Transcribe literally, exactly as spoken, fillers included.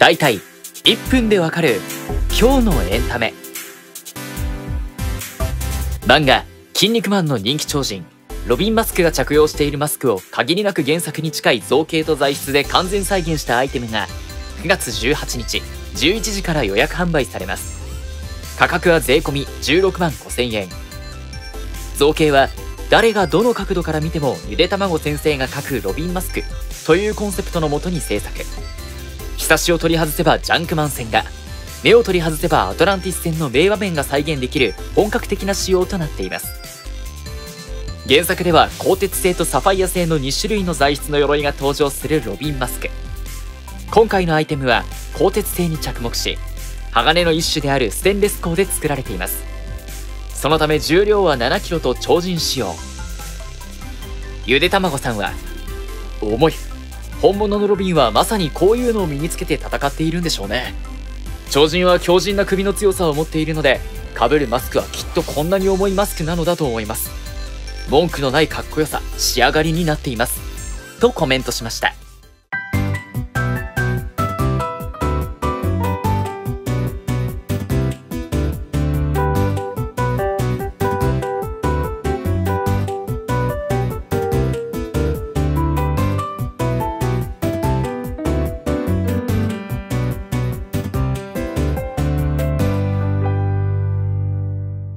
だいたいいっぷんでわかる今日のエンタメ。漫画「キン肉マン」の人気超人ロビン・マスクが着用しているマスクを限りなく原作に近い造形と材質で完全再現したアイテムがくがつじゅうはちにちじゅういちじから予約販売されます。価格は税込じゅうろくまんごせんえん。造形は誰がどの角度から見てもゆでたまご先生が描くロビンマスクというコンセプトのもとに制作。ひさしを取り外せばジャンクマン戦が、目を取り外せばアトランティス戦の名場面が再現できる本格的な仕様となっています。原作では鋼鉄製とサファイア製のにしゅるいの材質の鎧が登場するロビンマスク。今回のアイテムは鋼鉄製に着目し、鋼の一種であるステンレス鋼で作られています。そのため重量はななキロと超人仕様。ゆでたまごさんは「重い、本物のロビンはまさにこういうのを身につけて戦っているんでしょうね。超人は強靭な首の強さを持っているので、被るマスクはきっとこんなに重いマスクなのだと思います。文句のないかっこよさ、仕上がりになっています」とコメントしました。